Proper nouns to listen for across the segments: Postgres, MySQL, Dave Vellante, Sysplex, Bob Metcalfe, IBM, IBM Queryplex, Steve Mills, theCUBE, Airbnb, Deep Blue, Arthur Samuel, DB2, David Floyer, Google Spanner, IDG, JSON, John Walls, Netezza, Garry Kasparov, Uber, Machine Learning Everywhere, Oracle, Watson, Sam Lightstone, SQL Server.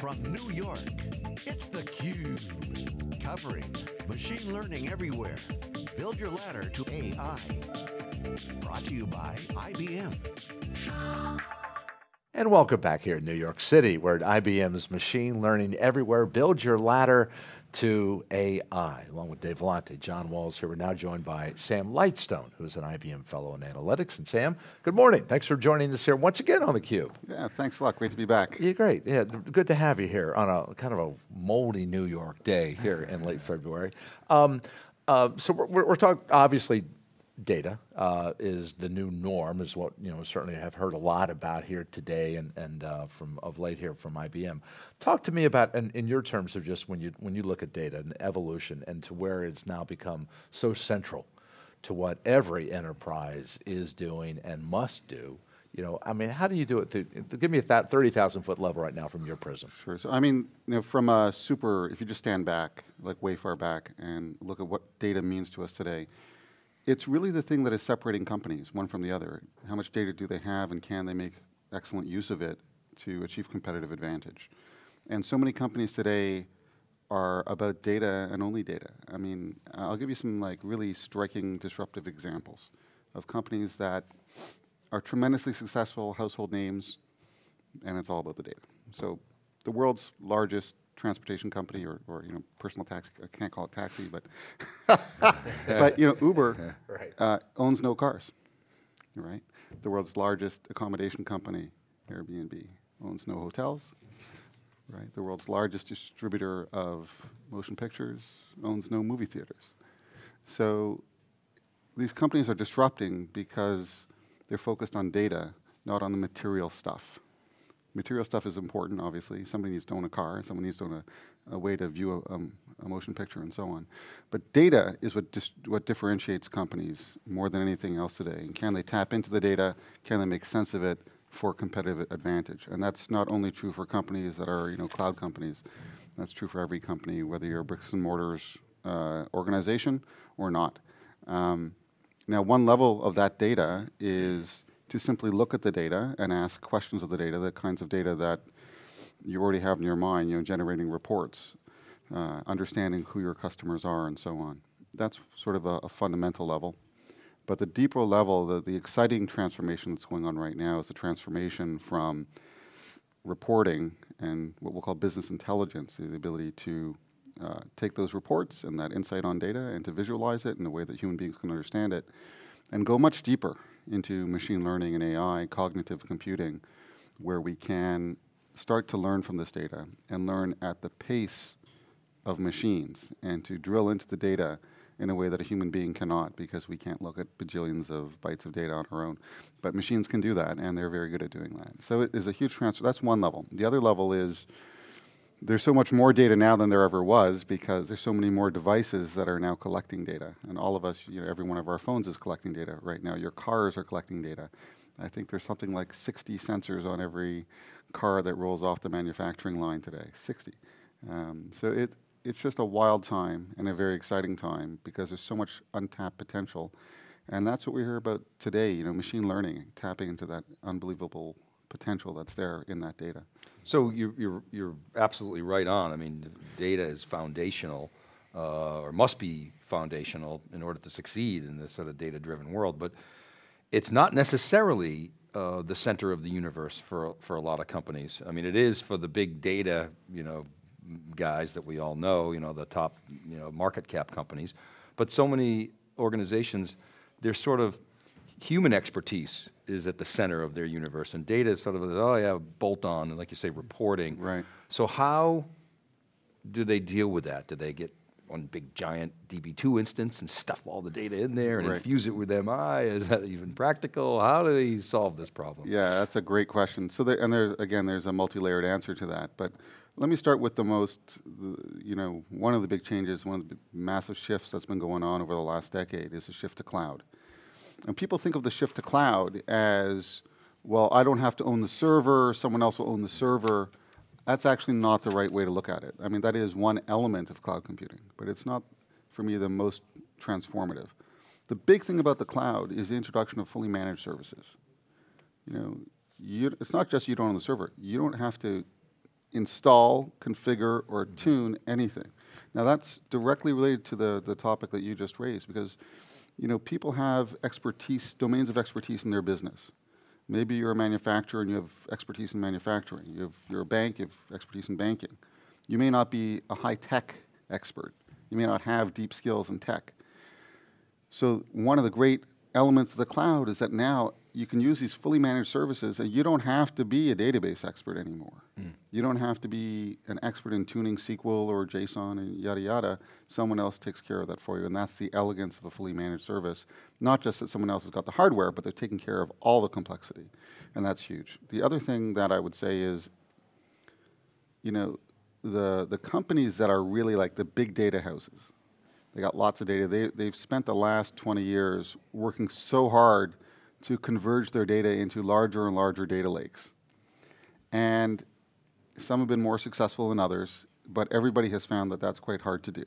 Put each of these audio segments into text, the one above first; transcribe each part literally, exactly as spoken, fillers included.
From New York, it's theCUBE. Covering Machine Learning Everywhere. Build your ladder to A I. Brought to you by I B M. And welcome back here in New York City, where at I B M's Machine Learning Everywhere, build your ladder to A I. Along with Dave Vellante, John Walls here. We're now joined by Sam Lightstone, who's an I B M fellow in analytics. And Sam, good morning. Thanks for joining us here once again on theCUBE. Yeah, thanks a lot. Great to be back. Yeah, great. Yeah, good to have you here on a kind of a moldy New York day here in late February. Um, uh, so we're, we're talking, obviously, data uh, is the new norm, is what you know. Certainly, have heard a lot about here today, and and uh, from of late here from I B M. Talk to me about, and in your terms of just when you when you look at data and evolution, and to where it's now become so central to what every enterprise is doing and must do. You know, I mean, how do you do it? Through, give me that thirty thousand foot level right now from your prism. Sure. So, I mean, you know, from a super, if you just stand back, like way far back, and look at what data means to us today. It's really the thing that is separating companies, one from the other. How much data do they have, and can they make excellent use of it to achieve competitive advantage? And so many companies today are about data and only data. I mean, I'll give you some like really striking disruptive examples of companies that are tremendously successful household names, and it's all about the data. So the world's largest transportation company, or, or you know, personal taxi. I can't call it taxi, but but you know, Uber right. uh, owns no cars, right? The world's largest accommodation company, Airbnb, owns no hotels, right? The world's largest distributor of motion pictures owns no movie theaters. So these companies are disrupting because they're focused on data, not on the material stuff. Material stuff is important, obviously. Somebody needs to own a car, someone needs to own a, a way to view a, um, a motion picture and so on. But data is what, dis what differentiates companies more than anything else today. And can they tap into the data? Can they make sense of it for competitive advantage? And that's not only true for companies that are you know, cloud companies. That's true for every company, whether you're a bricks and mortars uh, organization or not. Um, now, one level of that data is to simply look at the data and ask questions of the data, the kinds of data that you already have in your mind, you know, generating reports, uh, understanding who your customers are and so on. That's sort of a, a fundamental level. But the deeper level, the, the exciting transformation that's going on right now is the transformation from reporting and what we'll call business intelligence, the ability to uh, take those reports and that insight on data and to visualize it in a way that human beings can understand it, and go much deeper into machine learning and A I, cognitive computing, where we can start to learn from this data and learn at the pace of machines and to drill into the data in a way that a human being cannot, because we can't look at bajillions of bytes of data on our own. But machines can do that, and they're very good at doing that. So it is a huge transfer. That's one level. The other level is there's so much more data now than there ever was, because there's so many more devices that are now collecting data. And all of us, you know, every one of our phones is collecting data right now. Your cars are collecting data. I think there's something like sixty sensors on every car that rolls off the manufacturing line today, sixty. Um, so it, it's just a wild time and a very exciting time, because there's so much untapped potential. And that's what we hear about today, you know, machine learning, tapping into that unbelievable potential that's there in that data. So you're, you're, you're absolutely right on. I mean, data is foundational, uh, or must be foundational in order to succeed in this sort of data-driven world, but it's not necessarily uh, the center of the universe for, for a lot of companies. I mean, it is for the big data, you know, guys that we all know, you know, the top, you know, market cap companies, but so many organizations, they're sort of human expertise is at the center of their universe, and data is sort of, oh yeah, bolt on, and like you say, reporting. Right. So how do they deal with that? Do they get one big giant D B two instance and stuff all the data in there and right. infuse it with M I? Is that even practical? How do they solve this problem? Yeah, that's a great question. So, there, and there's, again, there's a multi-layered answer to that, but let me start with the most, you know, one of the big changes, one of the massive shifts that's been going on over the last decade is the shift to cloud. And people think of the shift to cloud as, well, I don't have to own the server, someone else will own the server. That's actually not the right way to look at it. I mean, that is one element of cloud computing, but it's not, for me, the most transformative. The big thing about the cloud is the introduction of fully managed services. You know, you, it's not just you don't own the server. You don't have to install, configure, or tune anything. Now that's directly related to the, the topic that you just raised, because you know, people have expertise, domains of expertise in their business. Maybe you're a manufacturer and you have expertise in manufacturing. You have, you're a bank, you have expertise in banking. You may not be a high-tech expert. You may not have deep skills in tech. So one of the great elements of the cloud is that now you can use these fully managed services and you don't have to be a database expert anymore. Mm. You don't have to be an expert in tuning S Q L or JSON and yada yada. Someone else takes care of that for you, and that's the elegance of a fully managed service. Not just that someone else has got the hardware, but they're taking care of all the complexity, and that's huge. The other thing that I would say is, you know, the, the companies that are really like the big data houses, they got lots of data. They, they've spent the last twenty years working so hard to converge their data into larger and larger data lakes. And some have been more successful than others, but everybody has found that that's quite hard to do.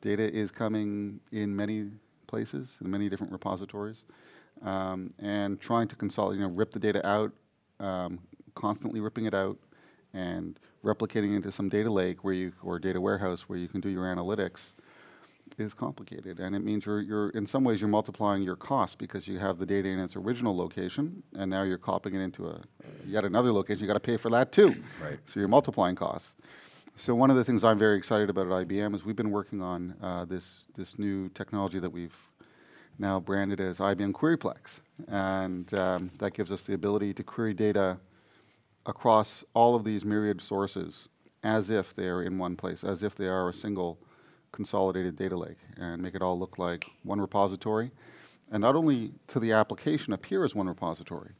Data is coming in many places, in many different repositories, um, and trying to consolidate, you know, rip the data out, um, constantly ripping it out, and replicating into some data lake where you, or data warehouse where you can do your analytics, is complicated, and it means you're, you're in some ways you're multiplying your cost, because you have the data in its original location and now you're copying it into a yet another location. You got to pay for that too. Right. So you're multiplying costs. So one of the things I'm very excited about at I B M is we've been working on uh, this this new technology that we've now branded as I B M Queryplex, and um, that gives us the ability to query data across all of these myriad sources as if they are in one place, as if they are a single consolidated data lake, and make it all look like one repository. And not only to the application appear as one repository,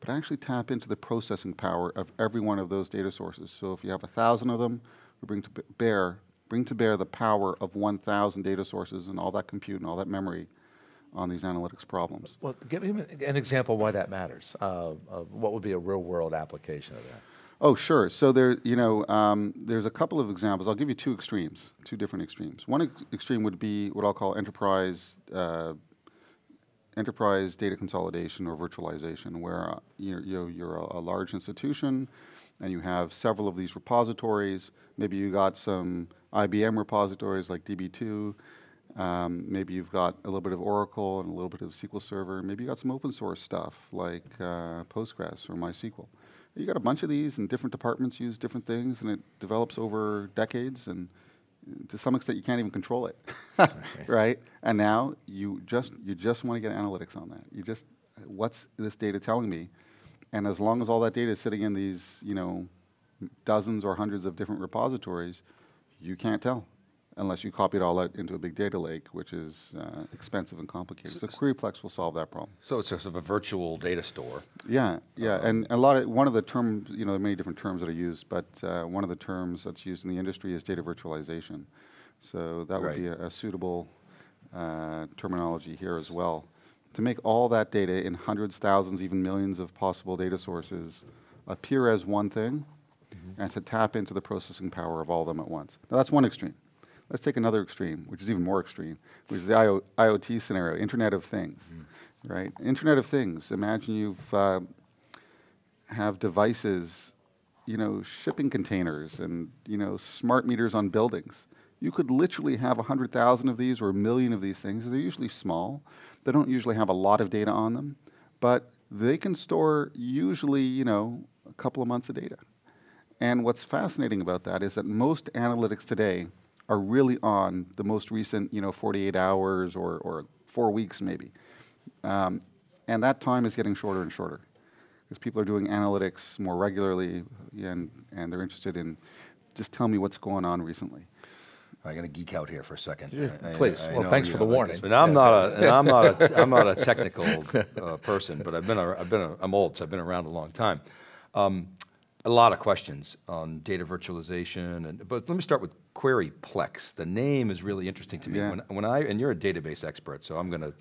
but actually tap into the processing power of every one of those data sources. So if you have a thousand of them, we bring to bear, bring to bear the power of one thousand data sources and all that compute and all that memory on these analytics problems. Well, give me an example why that matters. Uh, of what would be a real world application of that? Oh, sure. So there, you know, um, there's a couple of examples. I'll give you two extremes, two different extremes. One ex extreme would be what I'll call enterprise uh, enterprise data consolidation or virtualization, where uh, you know, you're a, a large institution and you have several of these repositories. Maybe you got some I B M repositories like D B two. Um, maybe you've got a little bit of Oracle and a little bit of S Q L Server. Maybe you got some open source stuff like uh, Postgres or MySQL. You got a bunch of these, and different departments use different things, and it develops over decades, and to some extent you can't even control it, okay. Right? And now you just you just want to get analytics on that. You just, what's this data telling me? And as long as all that data is sitting in these, you know, dozens or hundreds of different repositories, you can't tell unless you copy it all out into a big data lake, which is uh, expensive and complicated. So, so Queryplex will solve that problem. So it's sort of a virtual data store. Yeah, yeah, um, and a lot of, one of the terms, you know, there are many different terms that are used, but uh, one of the terms that's used in the industry is data virtualization. So that right. would be a, a suitable uh, terminology here as well. To make all that data in hundreds, thousands, even millions of possible data sources appear as one thing, mm-hmm. and to tap into the processing power of all of them at once. Now that's one extreme. Let's take another extreme, which is even more extreme, which is the I O T scenario, Internet of Things, mm. right? Internet of Things, imagine you've uh, have devices, you know, shipping containers and, you know, smart meters on buildings. You could literally have one hundred thousand of these or a million of these things. They're usually small. They don't usually have a lot of data on them, but they can store usually, you know, a couple of months of data. And what's fascinating about that is that most analytics today are really on the most recent, you know, forty-eight hours or, or four weeks maybe. Um, and that time is getting shorter and shorter because people are doing analytics more regularly and, and they're interested in, just tell me what's going on recently. I'm going to geek out here for a second. Yeah, I, please, I, I well thanks for the like warning. This, but I'm not a, and I'm not a, I'm not a technical uh, person, but I've been, a, I've been a, I'm old, so I've been around a long time. Um, A lot of questions on data virtualization, and, but let me start with Queryplex. The name is really interesting to me. Yeah. When, when I, and you're a database expert, so I'm going to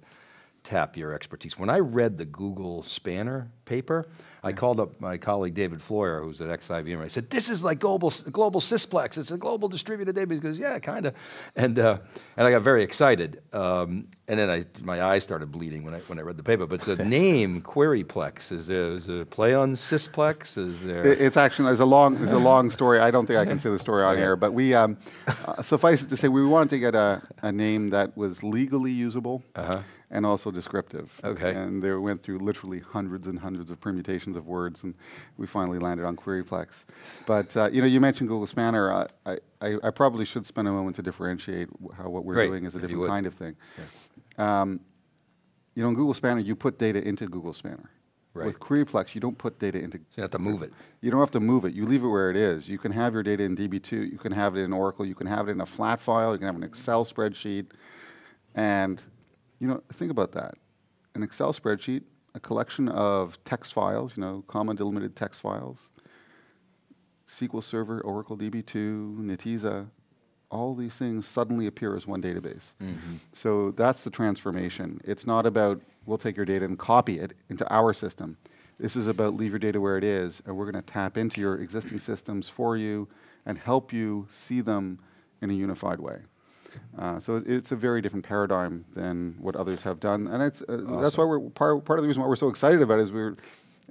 tap your expertise. When I read the Google Spanner paper, I called up my colleague David Floyer, who's at ex I B M. I said, "This is like global global Sysplex. It's a global distributed database." He goes, "Yeah, kind of," and uh, and I got very excited. Um, and then I my eyes started bleeding when I when I read the paper. But the name Queryplex, is there is a play on Sysplex? Is there? It's actually there's a long there's a long story. I don't think I can say the story on air. But we um, uh, suffice it to say we wanted to get a a name that was legally usable. Uh-huh. And also descriptive. Okay. And they went through literally hundreds and hundreds of permutations of words, and we finally landed on Queryplex. But uh, you know, you mentioned Google Spanner. Uh, I, I, I probably should spend a moment to differentiate how what we're Great. doing is a if different kind of thing. Yeah. Um, you know, in Google Spanner, you put data into Google Spanner. Right. With Queryplex, you don't put data into... So you have to move it. You don't have to move it. You leave it where it is. You can have your data in D B two. You can have it in Oracle. You can have it in a flat file. You can have an Excel spreadsheet. And... you know, think about that. An Excel spreadsheet, a collection of text files, you know, comma delimited text files, S Q L Server, Oracle D B two, Netezza, all these things suddenly appear as one database. Mm-hmm. So that's the transformation. It's not about, we'll take your data and copy it into our system. This is about leave your data where it is, and we're going to tap into your existing systems for you and help you see them in a unified way. Uh, so it, it's a very different paradigm than what others have done, and it's, uh, awesome. that's why we're part, part of the reason why we're so excited about it is we're,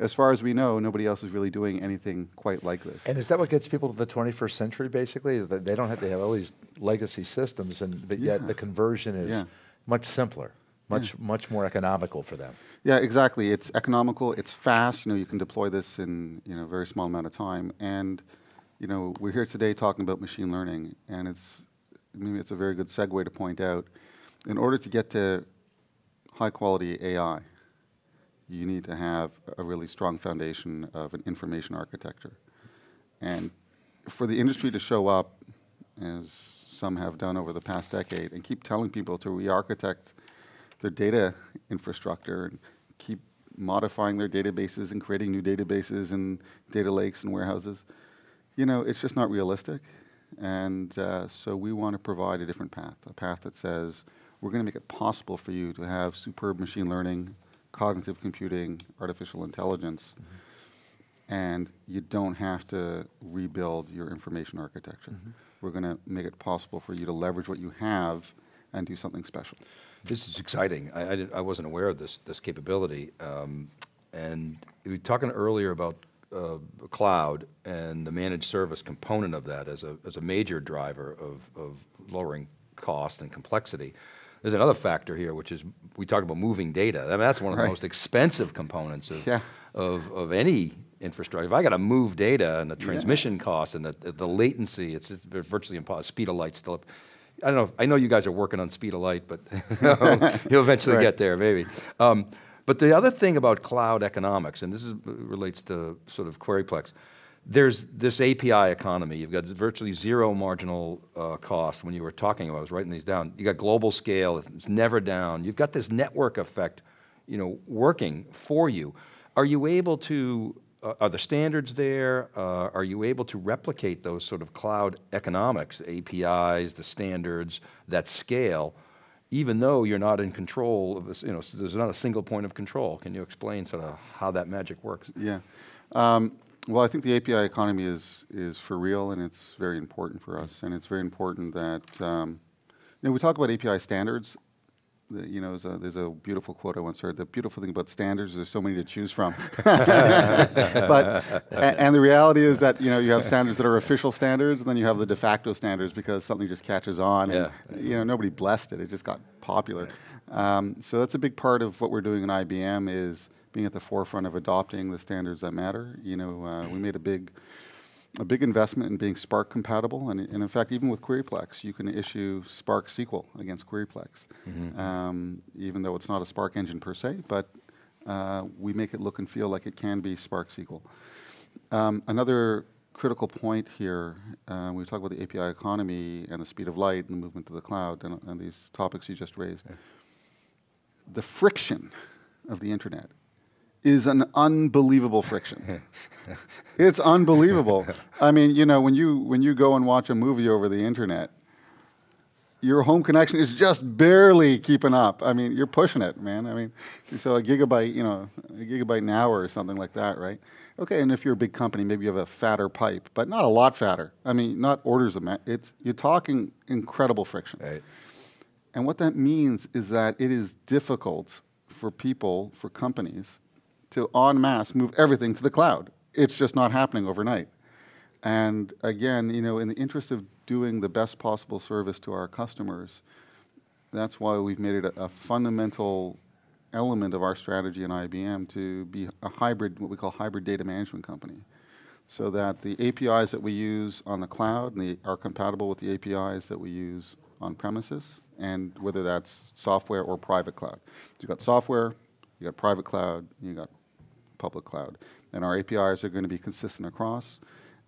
as far as we know, nobody else is really doing anything quite like this. And is that what gets people to the twenty-first century? Basically, is that they don't have to have all these legacy systems, and but yeah. yet the conversion is yeah. much simpler, much yeah. much more economical for them. Yeah, exactly. It's economical. It's fast. You know, you can deploy this in you know a very small amount of time, and you know we're here today talking about machine learning, and it's. Maybe it's a very good segue to point out, in order to get to high-quality A I, you need to have a really strong foundation of an information architecture. And for the industry to show up, as some have done over the past decade, and keep telling people to re-architect their data infrastructure and keep modifying their databases and creating new databases and data lakes and warehouses, you know, it's just not realistic. And uh, so we want to provide a different path, a path that says we're going to make it possible for you to have superb machine learning, cognitive computing, artificial intelligence, mm-hmm. and you don't have to rebuild your information architecture. Mm-hmm. We're going to make it possible for you to leverage what you have and do something special. This is exciting. I, I, did, I wasn't aware of this, this capability. Um, and we were talking earlier about Uh, cloud and the managed service component of that as a, as a major driver of, of lowering cost and complexity. There's another factor here, which is we talk about moving data. I mean, that's one of right. the most expensive components of, yeah. of, of any infrastructure. If I got to move data and the transmission yeah. cost and the, the latency, it's, it's virtually impossible. Speed of light's still up. I don't know, if, I know you guys are working on speed of light, but you'll eventually right. get there, maybe. Um, But the other thing about cloud economics, and this is, relates to sort of Queryplex, there's this A P I economy. You've got virtually zero marginal uh, cost. When you were talking, I was writing these down. You got global scale, it's never down. You've got this network effect, you know, working for you. Are you able to, uh, are the standards there? Uh, are you able to replicate those sort of cloud economics, A P Is, the standards, that scale? Even though you're not in control of this, you know, so there's not a single point of control. Can you explain sort of how that magic works? Yeah. Um, well, I think the A P I economy is is for real, and it's very important for us. And it's very important that um, you know we talk about A P I standards. The, you know, there's a, there's a beautiful quote I once heard. The beautiful thing about standards is there's so many to choose from. but and, and the reality is that you know you have standards that are official standards, and then you have the de facto standards because something just catches on. And, yeah. You know, nobody blessed it; it just got popular. Um, so that's a big part of what we're doing in I B M is being at the forefront of adopting the standards that matter. You know, uh, we made a big. A big investment in being Spark compatible, and, and in fact, even with Queryplex, you can issue Spark S Q L against Queryplex, mm-hmm. um, even though it's not a Spark engine per se, but uh, we make it look and feel like it can be Spark S Q L. Um, another critical point here, uh, we talk about the A P I economy and the speed of light and the movement to the cloud and, and these topics you just raised. Yeah. The friction of the internet is an unbelievable friction. It's unbelievable. I mean, you know, when you when you go and watch a movie over the internet, your home connection is just barely keeping up. I mean, you're pushing it, man. I mean, so a gigabyte, you know, a gigabyte an hour or something like that, right? Okay, and if you're a big company, maybe you have a fatter pipe, but not a lot fatter. I mean, not orders of magnitude. It's, you're talking incredible friction. Right. And what that means is that it is difficult for people, for companies, to en masse move everything to the cloud. It's just not happening overnight. And again, you know, in the interest of doing the best possible service to our customers, that's why we've made it a, a fundamental element of our strategy in I B M to be a hybrid, what we call hybrid data management company, so that the A P Is that we use on the cloud and the, are compatible with the A P Is that we use on premises, and whether that's software or private cloud. So you've got software, you got private cloud, you got public cloud. And our A P Is are going to be consistent across,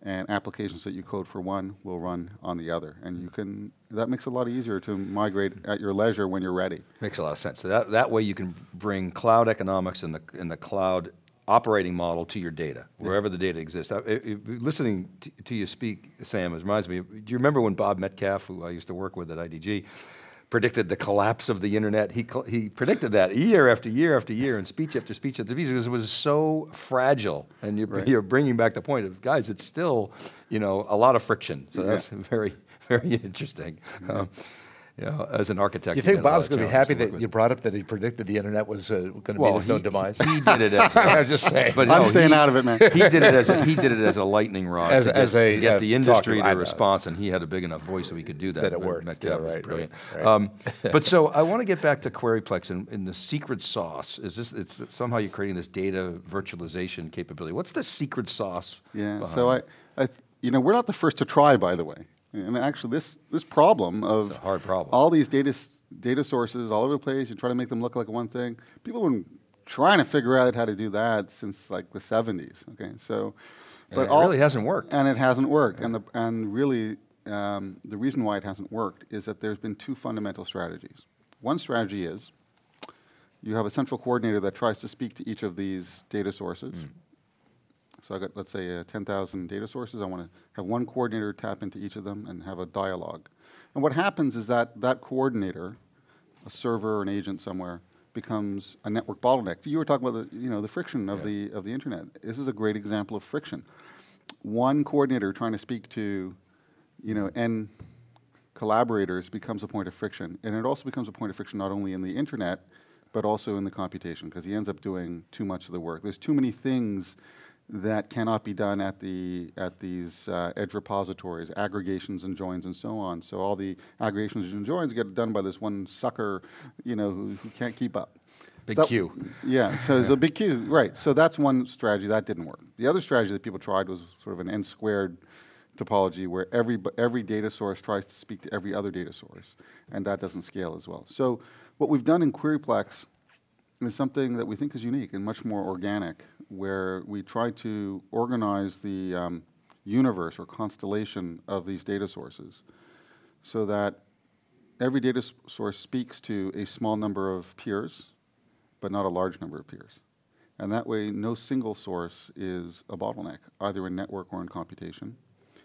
and applications that you code for one will run on the other. And you can, that makes it a lot easier to migrate at your leisure when you're ready. Makes a lot of sense. So that, that way you can bring cloud economics and the, and the cloud operating model to your data, wherever yeah. the data exists. I, I, listening to, to you speak, Sam, it reminds me, do you remember when Bob Metcalfe, who I used to work with at I D G, predicted the collapse of the internet? He, he predicted that year after year after year, and speech after speech after speech, because it was so fragile. And you're, right. you're bringing back the point of, guys, it's still, you know, a lot of friction. So yeah. that's very, very interesting. Yeah. Um, you know, as an architect, you, you think Bob's going to be happy that with. you brought up that he predicted the internet was uh, going to well, be his he, own demise? He did it. As a, I was just saying. But I'm no, staying he, out of it, man. He did it as a, he did it as a lightning rod as, to as get, a, to get uh, the industry to response, and he had a big enough voice so he could do that. That it worked. That yeah, was right, brilliant. Right, right. Um, but so I want to get back to Queryplex and, and the secret sauce. Is this? It's somehow you're creating this data virtualization capability. What's the secret sauce? Yeah. Behind? So I, I, you know, we're not the first to try, by the way. And actually, this this problem of a hard problem. all these data data sources all over the place, you try to make them look like one thing. People have been trying to figure out how to do that since like the seventies. Okay, so and but it all, really hasn't worked, and it hasn't worked. Yeah. And the and really um, the reason why it hasn't worked is that there's been two fundamental strategies. One strategy is you have a central coordinator that tries to speak to each of these data sources. Mm. So I got, let's say, uh, ten thousand data sources. I want to have one coordinator tap into each of them and have a dialogue. And what happens is that that coordinator, a server or an agent somewhere, becomes a network bottleneck. You were talking about the, you know, the friction of yeah. the of the internet. This is a great example of friction. One coordinator trying to speak to, you know, n collaborators becomes a point of friction, and it also becomes a point of friction not only in the internet, but also in the computation, because he ends up doing too much of the work. There's too many things that cannot be done at the at these uh, edge repositories, aggregations and joins and so on. So all the aggregations and joins get done by this one sucker, you know, who, who can't keep up. Big so that, Q. Yeah, so there's a big Q, right. So that's one strategy, that didn't work. The other strategy that people tried was sort of an N squared topology where every, every data source tries to speak to every other data source, and that doesn't scale as well. So what we've done in Queryplex is something that we think is unique and much more organic, where we try to organize the um, universe or constellation of these data sources so that every data source speaks to a small number of peers, but not a large number of peers. And that way, no single source is a bottleneck, either in network or in computation.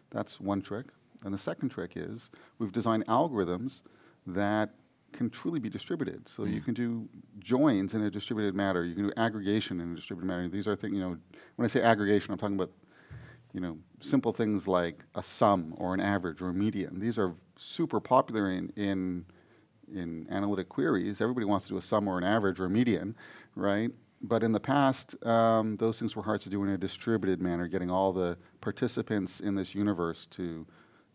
That's one trick. And the second trick is we've designed algorithms that can truly be distributed. So mm. you can do joins in a distributed manner. You can do aggregation in a distributed manner. These are things, you know, when I say aggregation, I'm talking about, you know, simple things like a sum or an average or a median. These are super popular in, in, in analytic queries. Everybody wants to do a sum or an average or a median, right? But in the past, um, those things were hard to do in a distributed manner, getting all the participants in this universe to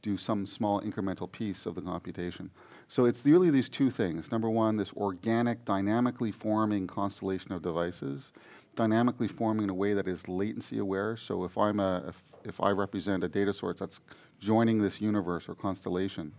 do some small incremental piece of the computation. So it's really these two things. Number one, this organic, dynamically forming constellation of devices, dynamically forming in a way that is latency aware. So if I'm a, if, if I represent a data source that's joining this universe or constellation,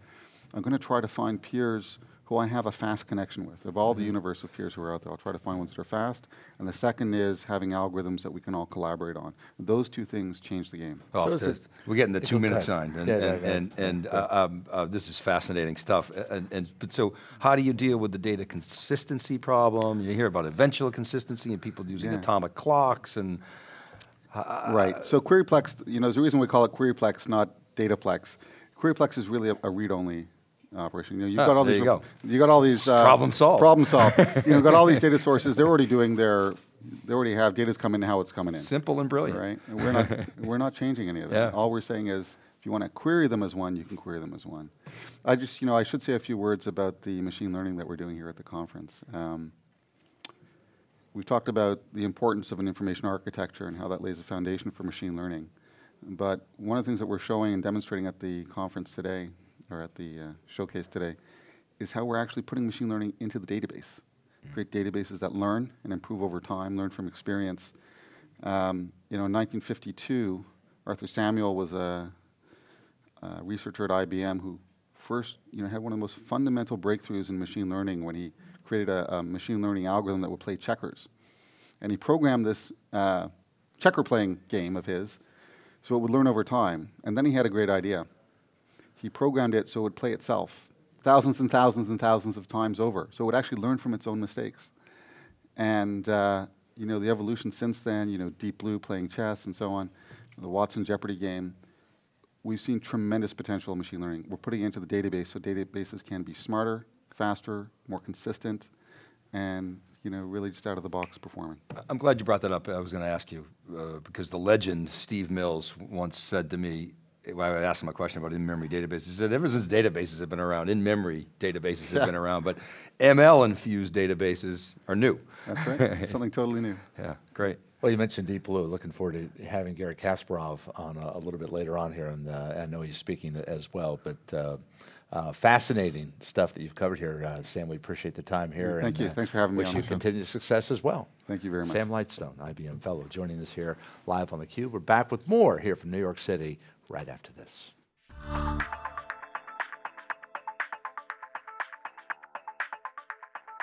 I'm going to try to find peers who I have a fast connection with. Of all mm-hmm. the universe of peers who are out there, I'll try to find ones that are fast. And the second is having algorithms that we can all collaborate on. Those two things change the game. Oh, so this, we're getting the two-minute sign, and, yeah, and, yeah, yeah. and, and yeah. Uh, um, uh, this is fascinating stuff. And, and but so, how do you deal with the data consistency problem? You hear about eventual consistency and people using yeah. atomic clocks and uh, right. So Queryplex, you know, there's a reason we call it Queryplex, not Dataplex. Queryplex is really a, a read-only operation. You know, you've ah, got all there these, you go. You got all these uh, problem solved. Problem solved. you know, got all these data sources. They're already doing their. They already have data's coming in how it's coming in. Simple and brilliant. Right. And we're not. we're not changing any of that. Yeah. All we're saying is, if you want to query them as one, you can query them as one. I just, you know, I should say a few words about the machine learning that we're doing here at the conference. Um, we've talked about the importance of an information architecture and how that lays the foundation for machine learning. But one of the things that we're showing and demonstrating at the conference today, or at the uh, showcase today, is how we're actually putting machine learning into the database. Create databases that learn and improve over time, learn from experience. Um, you know, in nineteen fifty-two, Arthur Samuel was a, a researcher at I B M who first, you know, had one of the most fundamental breakthroughs in machine learning when he created a, a machine learning algorithm that would play checkers. And he programmed this uh, checker-playing game of his so it would learn over time. And then he had a great idea. He programmed it so it would play itself thousands and thousands and thousands of times over. So it would actually learn from its own mistakes. And uh, you know, the evolution since then, you know, Deep Blue playing chess and so on, the Watson Jeopardy game, we've seen tremendous potential in machine learning. We're putting it into the database so databases can be smarter, faster, more consistent, and you know, really just out of the box performing. I'm glad you brought that up. I was going to ask you, uh, because the legend Steve Mills once said to me, well, I asked him a question about in-memory databases. He said, ever since databases have been around, in-memory databases yeah. have been around, but M L-infused databases are new. That's right, something totally new. Yeah, great. Well, you mentioned Deep Blue. Looking forward to having Garry Kasparov on a, a little bit later on here, and uh, I know he's speaking as well, but uh, uh, fascinating stuff that you've covered here. Uh, Sam, we appreciate the time here. Well, thank and, you, uh, thanks for having me on. Wish you continued success as well. Thank you very much. Sam Lightstone, I B M fellow, joining us here live on theCUBE. We're back with more here from New York City, right after this.